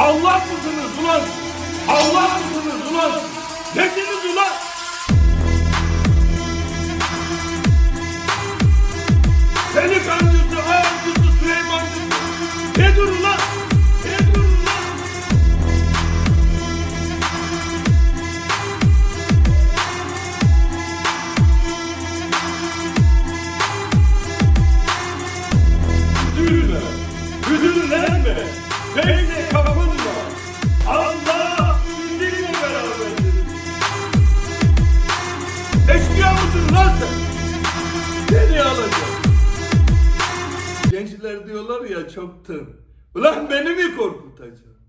Allah mısınız ulan? Allah mısınız ulan? Nesiniz ulan? Seni kancısı, ağancısı, Süleymancısı. Nedir ulan? Nedir ulan? Üzülme, üzüllenme. Neyse kapınma. Allah sizinle beraberdir. Eşkıya mısın lan sen? Seni alacağım. Gençler diyorlar ya çoktan. Ulan beni mi korkutacaksın?